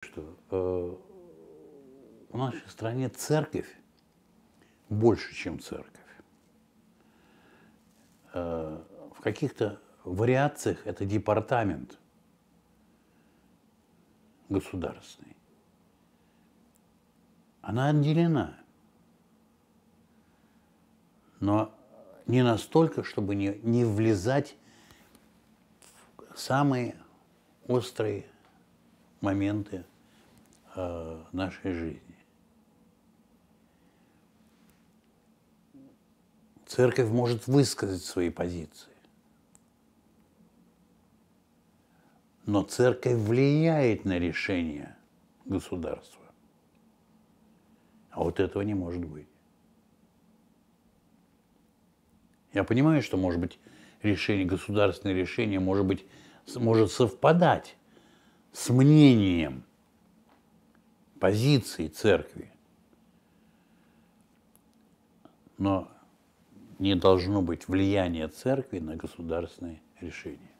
Что в нашей стране церковь больше, чем церковь. В каких-то вариациях это департамент государственный. Она отделена, но не настолько, чтобы не влезать в самые острые моменты нашей жизни. Церковь может высказать свои позиции, но церковь влияет на решения государства. А вот этого не может быть. Я понимаю, что, может быть, решение, государственное решение, может быть, может совпадать с мнением позиции церкви, но не должно быть влияния церкви на государственные решения.